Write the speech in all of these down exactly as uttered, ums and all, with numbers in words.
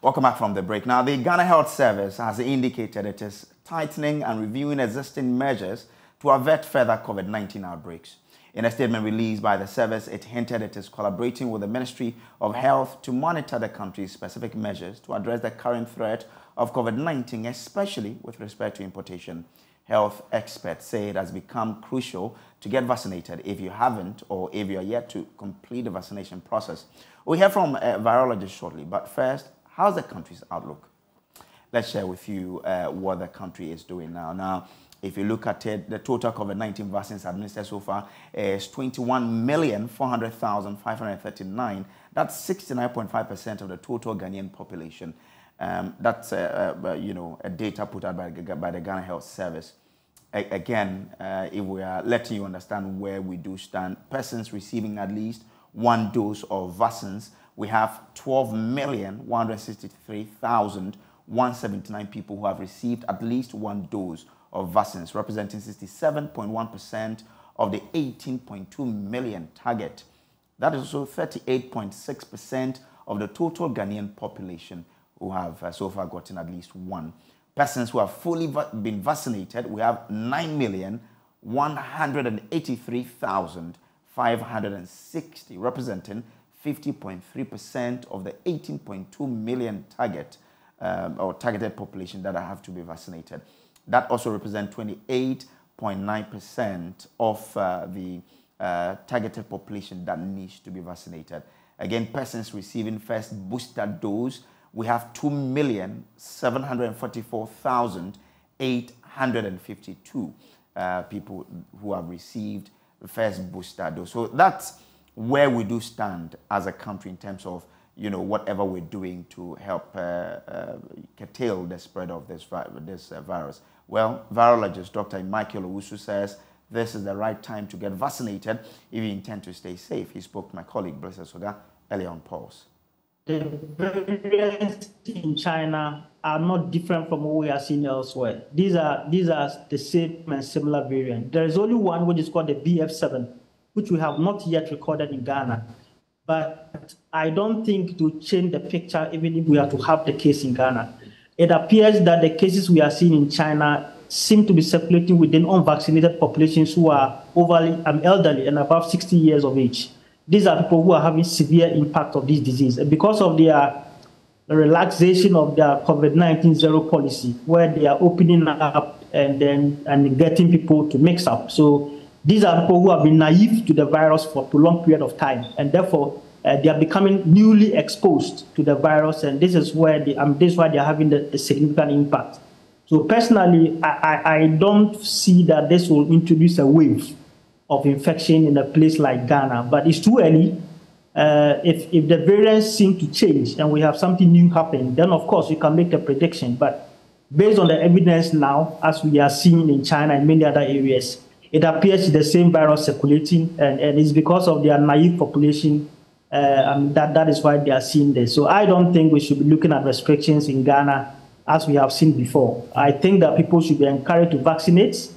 Welcome back from the break. Now, the Ghana Health Service has indicated it is tightening and reviewing existing measures to avert further COVID nineteen outbreaks. In a statement released by the service, it hinted it is collaborating with the Ministry of Health to monitor the country's specific measures to address the current threat of COVID nineteen, especially with respect to importation. Health experts say it has become crucial to get vaccinated if you haven't or if you are yet to complete the vaccination process. We'll hear from a virologist shortly, but first, how's the country's outlook? Let's share with you uh, what the country is doing now. Now, if you look at it, the total COVID nineteen vaccines administered so far is twenty-one million four hundred thousand five hundred thirty-nine. That's sixty-nine point five percent of the total Ghanaian population. Um, that's uh, uh, you know, a data put out by, by the Ghana Health Service. A again, uh, if we are letting you understand where we do stand, persons receiving at least one dose of vaccines, we have twelve million one hundred sixty-three thousand one hundred seventy-nine people who have received at least one dose of vaccines, representing sixty-seven point one percent of the eighteen point two million target. That is also thirty-eight point six percent of the total Ghanaian population who have uh, so far gotten at least one. Persons who have fully va been vaccinated, we have nine million one hundred eighty-three thousand five hundred sixty, representing fifty point three percent of the eighteen point two million target um, or targeted population that have to be vaccinated. That also represents twenty-eight point nine percent of uh, the uh, targeted population that needs to be vaccinated. Again, persons receiving first booster dose, we have two million seven hundred forty-four thousand eight hundred fifty-two uh, people who have received the first booster dose. So that's where we do stand as a country in terms of, you know, whatever we're doing to help uh, uh, curtail the spread of this, vi this uh, virus. Well, virologist Doctor Michael Owusu says this is the right time to get vaccinated if you intend to stay safe. He spoke to my colleague, Blessing Sogah, earlier on Pulse. The variants in China are not different from what we are seeing elsewhere. These are, these are the same and similar variants. There is only one which is called the B F seven, which we have not yet recorded in Ghana. But I don't think it will change the picture even if we are to have the case in Ghana. It appears that the cases we are seeing in China seem to be circulating within unvaccinated populations who are overly um, elderly and above sixty years of age. These are people who are having severe impact of this disease. And because of their relaxation of their COVID nineteen zero policy, where they are opening up and then and getting people to mix up. So these are people who have been naive to the virus for a prolonged period of time. And therefore, uh, they are becoming newly exposed to the virus. And this is where they, um, this is why they are having the, the significant impact. So personally, I, I, I don't see that this will introduce a wave of infection in a place like Ghana, but it's too early. Uh, if, if the variants seem to change and we have something new happening, then of course you can make a prediction. But based on the evidence now, as we are seeing in China and many other areas, it appears the same virus circulating, and, and it's because of their naive population uh, and that, that is why they are seeing this. So I don't think we should be looking at restrictions in Ghana as we have seen before. I think that people should be encouraged to vaccinate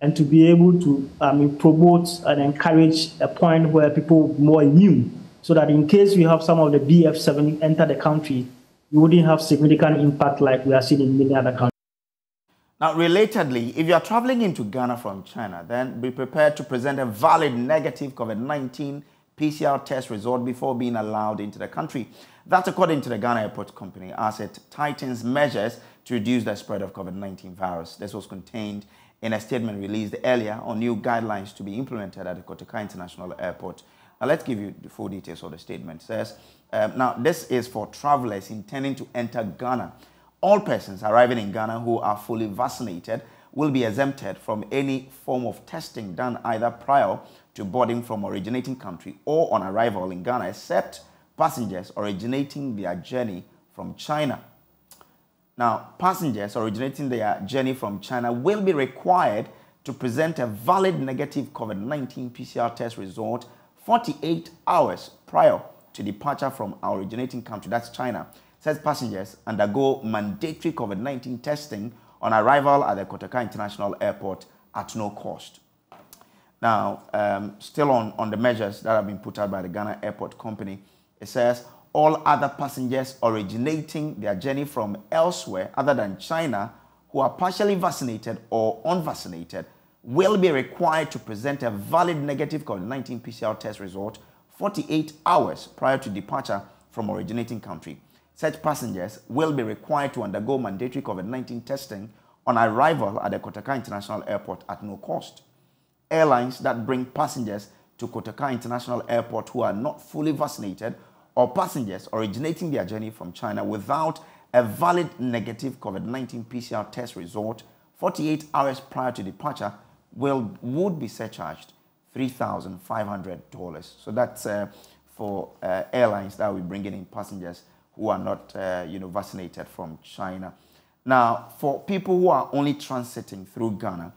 and to be able to um, promote and encourage a point where people are more immune, so that in case we have some of the B F seven enter the country, we wouldn't have significant impact like we are seeing in many other countries. Now, relatedly, if you are traveling into Ghana from China, then be prepared to present a valid negative COVID nineteen P C R test result before being allowed into the country. That's according to the Ghana Airport Company, as it tightens measures to reduce the spread of COVID nineteen virus. This was contained in a statement released earlier on new guidelines to be implemented at the Kotoka International Airport. Now, let's give you the full details of the statement. It says, uh, now, this is for travelers intending to enter Ghana. All persons arriving in Ghana who are fully vaccinated will be exempted from any form of testing done either prior to boarding from originating country or on arrival in Ghana, except passengers originating their journey from China. Now, passengers originating their journey from China will be required to present a valid negative COVID nineteen P C R test result forty-eight hours prior to departure from our originating country, that's China. Says passengers undergo mandatory COVID nineteen testing on arrival at the Kotoka International Airport at no cost. Now, um, still on, on the measures that have been put out by the Ghana Airport Company, it says, all other passengers originating their journey from elsewhere other than China who are partially vaccinated or unvaccinated will be required to present a valid negative COVID nineteen P C R test result forty-eight hours prior to departure from originating country. Such passengers will be required to undergo mandatory COVID nineteen testing on arrival at the Kotoka International Airport at no cost. Airlines that bring passengers to Kotoka International Airport who are not fully vaccinated or passengers originating their journey from China without a valid negative COVID nineteen P C R test result forty-eight hours prior to departure will would be surcharged three thousand five hundred dollars. So that's uh, for uh, airlines that will be bringing in passengers who are not uh, you know, vaccinated from China. Now, for people who are only transiting through Ghana,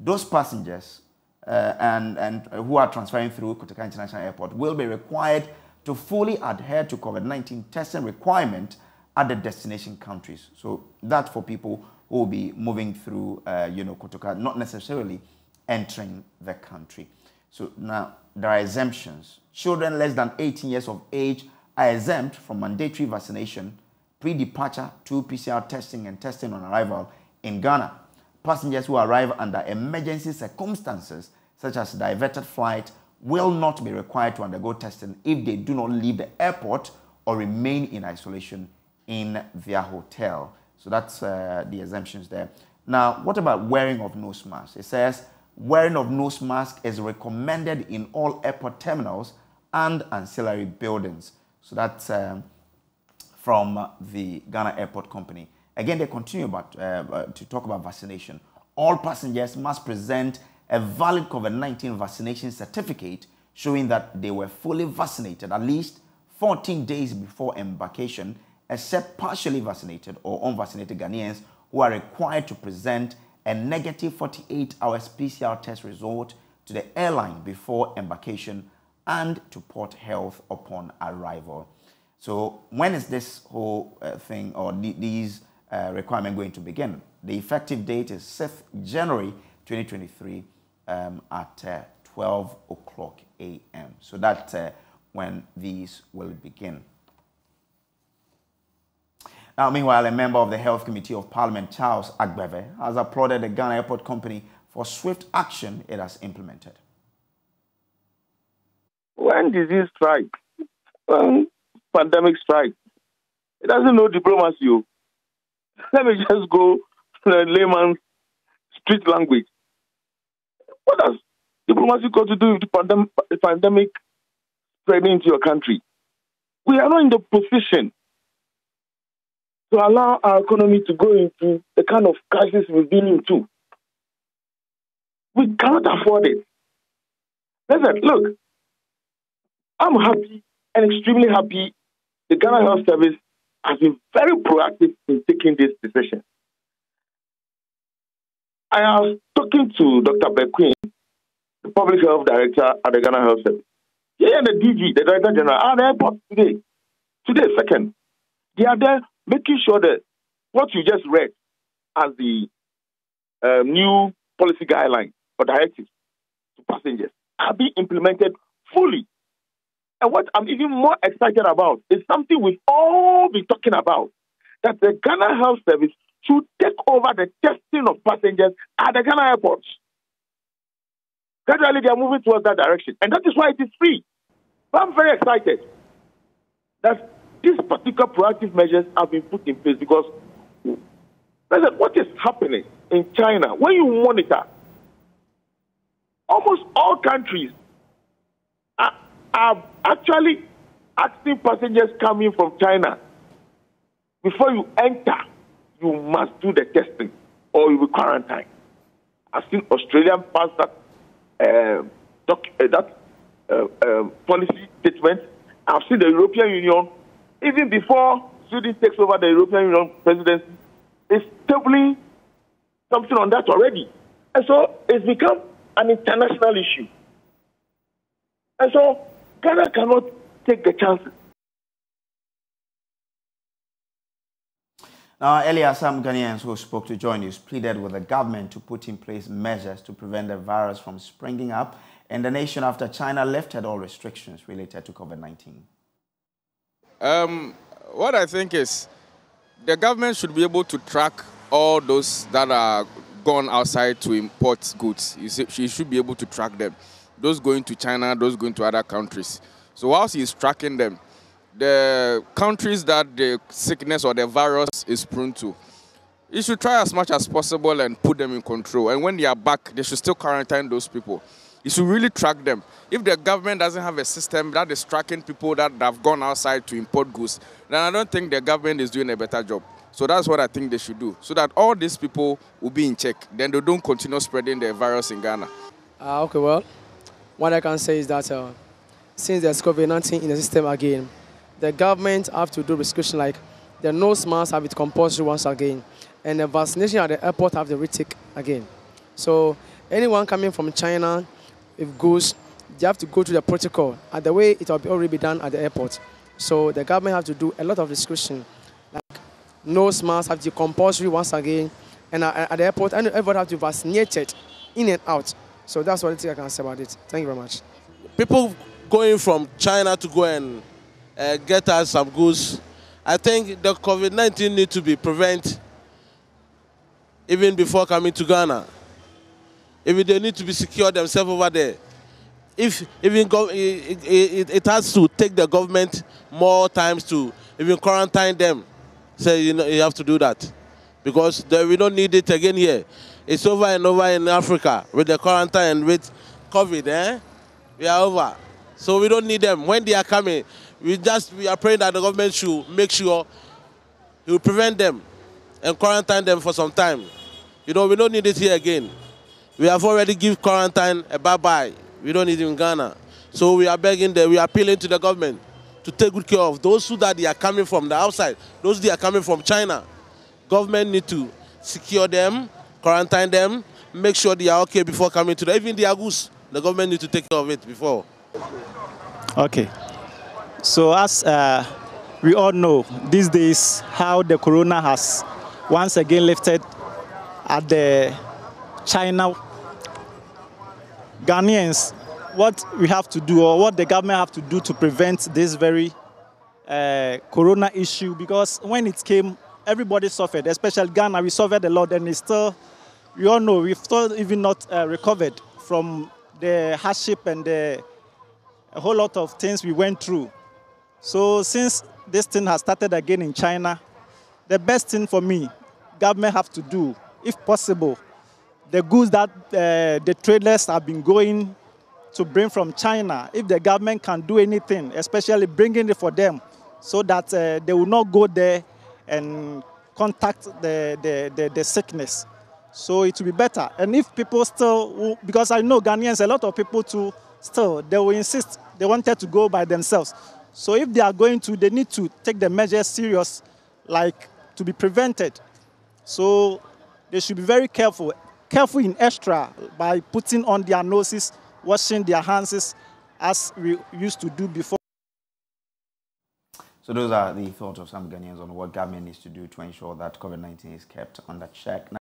those passengers uh, and, and who are transferring through Kotoka International Airport will be required to fully adhere to COVID nineteen testing requirement at the destination countries. So that's for people who will be moving through uh, you know, Kotoka, not necessarily entering the country. So now, there are exemptions. Children less than eighteen years of age are exempt from mandatory vaccination, pre-departure to P C R testing and testing on arrival in Ghana. Passengers who arrive under emergency circumstances, such as diverted flight, will not be required to undergo testing if they do not leave the airport or remain in isolation in their hotel. So that's uh, the exemptions there. Now, what about wearing of nose masks? It says, wearing of nose mask is recommended in all airport terminals and ancillary buildings. So that's um, from the Ghana Airport Company. Again, they continue about, uh, to talk about vaccination. All passengers must present a valid COVID nineteen vaccination certificate showing that they were fully vaccinated at least fourteen days before embarkation, except partially vaccinated or unvaccinated Ghanaians who are required to present a negative forty-eight hours P C R test result to the airline before embarkation and to Port Health upon arrival. So when is this whole uh, thing or these uh, requirements going to begin? The effective date is sixth of January twenty twenty-three um, at uh, twelve o'clock A M So that's uh, when these will begin. Now, meanwhile, a member of the Health Committee of Parliament, Charles Agbeve, has applauded the Ghana Airport Company for swift action it has implemented. When disease strikes, when pandemic strikes, it doesn't know diplomacy. Let me just go to the layman's street language. What does diplomacy got to do with the pandem pandemic spreading into your country? We are not in the position to allow our economy to go into the kind of crisis we've been into. We cannot afford it. Listen, look, I'm happy and extremely happy the Ghana Health Service has been very proactive in taking this decision. I was talking to Doctor Beckwin, the Public Health Director at the Ghana Health Service. He and the D G, the Director General, are at the airport today. Today, second. They are there making sure that what you just read as the uh, new policy guidelines or directives to passengers are being implemented fully. And what I'm even more excited about is something we've all been talking about, that the Ghana Health Service should take over the testing of passengers at the Ghana airports. Gradually, they are moving towards that direction. And that is why it is free. But I'm very excited that these particular proactive measures have been put in place because what is happening in China, when you monitor, almost all countries are, are actually asking passengers coming from China, before you enter, you must do the testing or you will quarantine. I've seen Australian pass that, uh, doc, uh, that uh, uh, policy statement. I've seen the European Union. Even before Sweden takes over the European Union presidency, it's tabling something on that already. And so it's become an international issue. And so Ghana cannot take the chances. Now, earlier, some Ghanaians who spoke to Joy News pleaded with the government to put in place measures to prevent the virus from springing up in the nation after China lifted all restrictions related to COVID nineteen. Um, what I think is the government should be able to track all those that are gone outside to import goods. She should be able to track them. Those going to China, those going to other countries. So whilst he's tracking them, the countries that the sickness or the virus is prone to, you should try as much as possible and put them in control. And when they are back, they should still quarantine those people. You should really track them. If the government doesn't have a system that is tracking people that have gone outside to import goods, then I don't think the government is doing a better job. So that's what I think they should do, so that all these people will be in check. Then they don't continue spreading the virus in Ghana. Uh, okay, well, what I can say is that uh, since there's COVID nineteen in the system again, the government have to do restriction like the nose mask have it compulsory once again, and the vaccination at the airport have the retake again. So anyone coming from China, if goes, they have to go to the protocol. And the way it will already be done at the airport. So the government have to do a lot of restriction. Like nose masks have to be compulsory once again, and at the airport, and everyone have to be vaccinated in and out. So that's what I think I can say about it. Thank you very much. People going from China to go and uh, get us some goods, I think the COVID nineteen need to be prevented even before coming to Ghana. If they need to be secure themselves over there, if even go, it, it, it has to take the government more times to even quarantine them. So you know you have to do that because they, we don't need it again here. It's over and over in Africa with the quarantine and with COVID. Eh, we are over, so we don't need them when they are coming. We just we are praying that the government should make sure it will prevent them and quarantine them for some time. You know we don't need it here again. We have already given quarantine a bye-bye. We don't need it in Ghana. So we are begging, the, we are appealing to the government to take good care of those who that they are coming from the outside, those that are coming from China. Government need to secure them, quarantine them, make sure they are okay before coming to the, even the goods, the government need to take care of it before. Okay. So as uh, we all know, these days, how the corona has once again lifted at the China. Ghanaians, what we have to do or what the government have to do to prevent this very uh, corona issue, because when it came, everybody suffered, especially Ghana, we suffered a lot, and it's still, we all know, we've still even not uh, recovered from the hardship and the, a whole lot of things we went through. So since this thing has started again in China, the best thing for me, government have to do, if possible, the goods that uh, the traders have been going to bring from China, if the government can do anything, especially bringing it for them, so that uh, they will not go there and contact the, the, the, the sickness. So it will be better. And if people still, because I know Ghanaians, a lot of people too, still, they will insist, they wanted to go by themselves. So if they are going to, they need to take the measures serious, like to be prevented. So they should be very careful. Careful in extra by putting on their noses, washing their hands as we used to do before. So those are the thoughts of some Ghanaians on what government needs to do to ensure that COVID nineteen is kept under check.